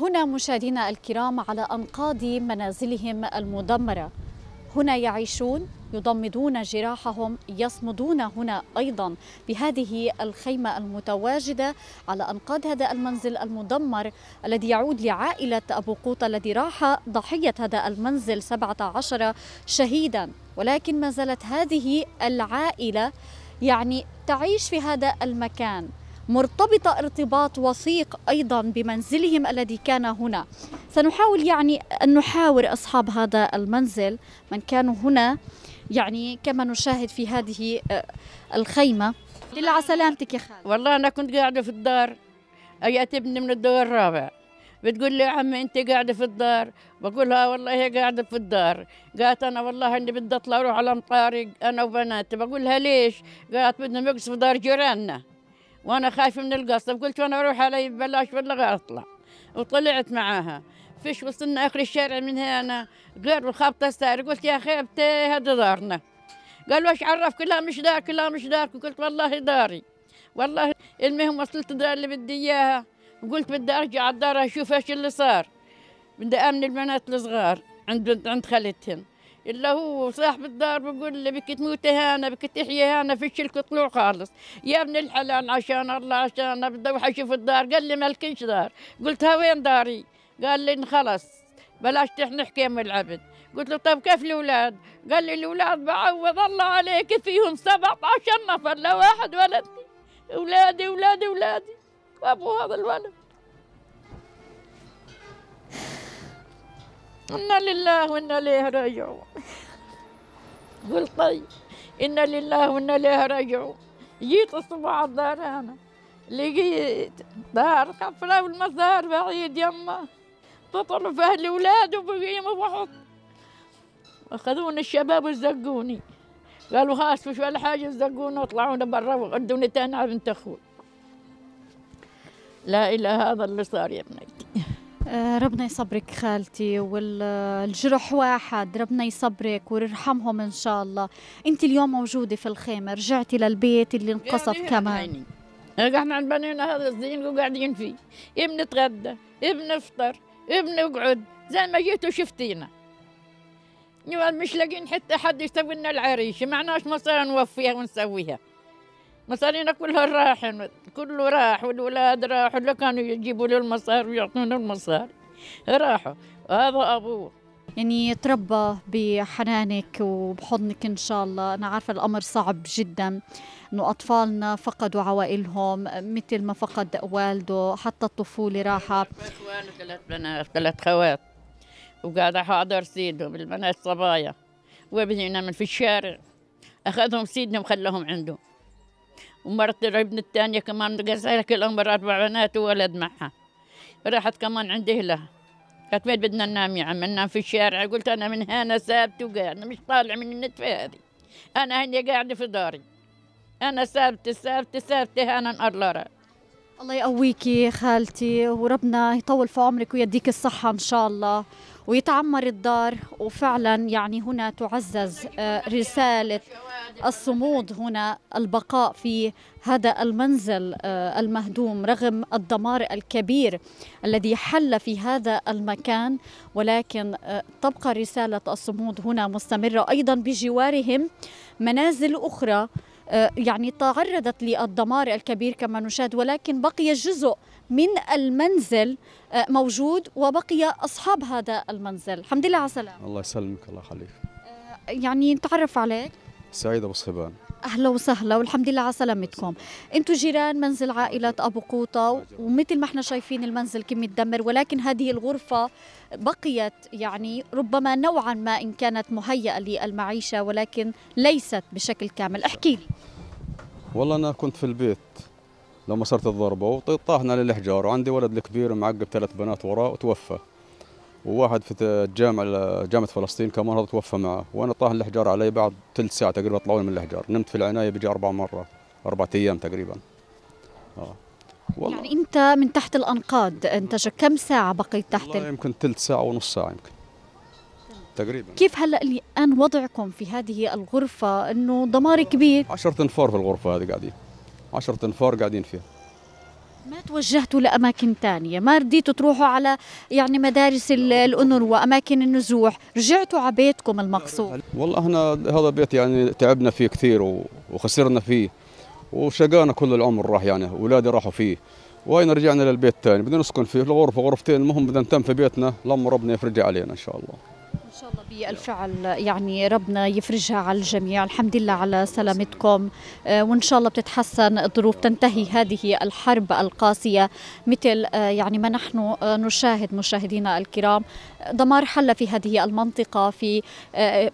هنا مشاهدينا الكرام على أنقاض منازلهم المدمرة، هنا يعيشون، يضمدون جراحهم، يصمدون هنا أيضا بهذه الخيمة المتواجدة على أنقاض هذا المنزل المدمر الذي يعود لعائلة أبو قوطة الذي راح ضحية هذا المنزل 17 شهيدا. ولكن ما زالت هذه العائلة يعني تعيش في هذا المكان، مرتبطة ارتباط وثيق أيضا بمنزلهم الذي كان هنا. سنحاول يعني أن نحاور أصحاب هذا المنزل من كانوا هنا يعني كما نشاهد في هذه الخيمة. دل على سلامتك يا خالد. والله أنا كنت قاعدة في الدار، أجت ابني من الدور الرابع بتقول لي يا عمي أنت قاعدة في الدار، بقولها والله هي قاعدة في الدار. قالت أنا والله إني بدي أطلع أروح على مطارق أنا وبناتي، بقولها ليش؟ قالت بدنا نقص في دار جيراننا وانا خايفه من القصف. قلت وانا اروح علي ببلاش ولا غير اطلع، وطلعت معاها. فيش وصلنا اخر الشارع من هنا غير بالخبطه السائر. قلت يا خيبتي هذا دارنا. قالوا ايش عرف كلها مش دار كلها مش دار. قلت والله داري والله. المهم وصلت الدار اللي بدي اياها، وقلت بدي ارجع على الدار اشوف ايش اللي صار، بدي امن البنات الصغار عند خالتهم. إلا هو صاحب الدار بقول لي بدك تموتي هنا بدك تحيي هنا، فيش لك طلوع خالص يا ابن الحلال، عشان الله عشان بدي اروح اشوف الدار. قال لي مالكش دار. قلت ها وين داري؟ قال لي خلص بلاش نحكي من العبد. قلت له طب كيف الاولاد؟ قال لي الاولاد بعوض الله عليك فيهم 17 نفر، لا واحد ولد. اولادي اولادي اولادي وابو هذا الولد. إنا لله وإنا إليه راجعون. قلت طيب إنا لله وإنا إليه راجعون. جيت الصبح على الدار أنا لقيت دار خفرة والمسار بعيد يما، تطلعوا فيها الأولاد وبقيمة بحط. أخذوني الشباب وزقوني، قالوا خلاص مش ولا حاجة، زقوني وطلعوني برا وودوني تاني على بنت أخوي. لا إله هذا اللي صار يا بنيتي. ربنا يصبرك خالتي، والجرح واحد، ربنا يصبرك ويرحمهم إن شاء الله. أنت اليوم موجودة في الخيمة، رجعتي للبيت اللي انقصف كمان. احنا عند بنينا هذا الزين وقاعدين فيه، ابن تغدى ابن افطر ابن اقعد، زي ما جيتوا شفتينا مش لاقيين حتى حد يسوي لنا العريش، معناش مصاري نوفيها ونسويها، مصارينا كلها راحن، كله راح والولاد راحوا، اللي كانوا يجيبوا له المصاري ويعطونا المصاري راحوا. هذا ابوه يعني تربى بحنانك وبحضنك ان شاء الله. انا عارفه الامر صعب جدا، انه اطفالنا فقدوا عوائلهم مثل ما فقد والده، حتى الطفوله راحه. اخواني 3 بنات 3 خوات، وقاعده حاضر سيدهم البنات صبايا وابننا من في الشارع، اخذهم سيدنا وخلاهم عنده. ومرت ابن الثانية كمان قصها لك الأمر 4 بنات وولد معها، راحت كمان عند أهلها. قالت وين بدنا ننام يا عم؟ ننام في الشارع. قلت أنا من هنا ثابتة وقاعدة، مش طالع من النتفة هذه، أنا هني قاعدة في داري، أنا ثابتة ثابتة ثابتة هنا نار لا راد. الله يقويكي خالتي، وربنا يطول في عمرك ويديك الصحة إن شاء الله، ويتعمر الدار. وفعلا يعني هنا تعزز رسالة الصمود، هنا البقاء في هذا المنزل المهدوم رغم الدمار الكبير الذي حل في هذا المكان، ولكن تبقى رسالة الصمود هنا مستمرة. أيضا بجوارهم منازل أخرى يعني تعرضت للدمار الكبير كما نشاهد، ولكن بقي جزء من المنزل موجود وبقي أصحاب هذا المنزل. الحمد لله على السلامة. الله يسلمك الله يخليك. يعني نتعرف عليك. سعيد أبو صهبان. أهلا وسهلا والحمد لله على سلامتكم. أنتم جيران منزل عائلة أبو قوطة، ومثل ما احنا شايفين المنزل كم متدمر، ولكن هذه الغرفة بقيت يعني ربما نوعا ما إن كانت مهيئة للمعيشة، ولكن ليست بشكل كامل. احكي لي. والله أنا كنت في البيت لما صارت الضربة وطاحنا للحجار، وعندي ولد الكبير معقب 3 بنات وراه وتوفى، وواحد في جامعة فلسطين كمان هذا توفى معه، وانا طاح الحجار علي بعد ثلث ساعة تقريبا طلعوني من الحجار. نمت في العناية بيجي 4 مرات 4 أيام تقريبا. والله يعني انت من تحت الانقاض، انت كم ساعة بقيت تحت؟ يمكن ثلث ساعة ونص ساعة يمكن تقريبا. كيف هلا الان وضعكم في هذه الغرفة؟ انه دمار كبير. 10 أنفار في الغرفة هذه قاعدين، 10 أنفار قاعدين فيها. ما توجهتوا لأماكن تانية؟ ما رديتوا تروحوا على يعني مدارس الأنر وأماكن النزوح، رجعتوا على بيتكم المقصود؟ والله احنا هذا بيت يعني تعبنا فيه كثير وخسرنا فيه وشقانا كل العمر راح، يعني أولادي راحوا فيه، وين رجعنا للبيت تاني بدنا نسكن فيه الغرفة غرفتين، المهم بدنا نتم في بيتنا لما ربنا يفرجها علينا إن شاء الله. إن شاء الله بالفعل يعني ربنا يفرجها على الجميع. الحمد لله على سلامتكم، وإن شاء الله بتتحسن الظروف، تنتهي هذه الحرب القاسية مثل يعني ما نحن نشاهد مشاهدينا الكرام. دمار حل في هذه المنطقة في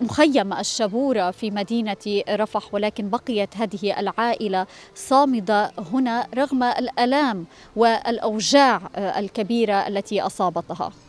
مخيم الشابورة في مدينة رفح، ولكن بقيت هذه العائلة صامدة هنا رغم الآلام والأوجاع الكبيرة التي أصابتها.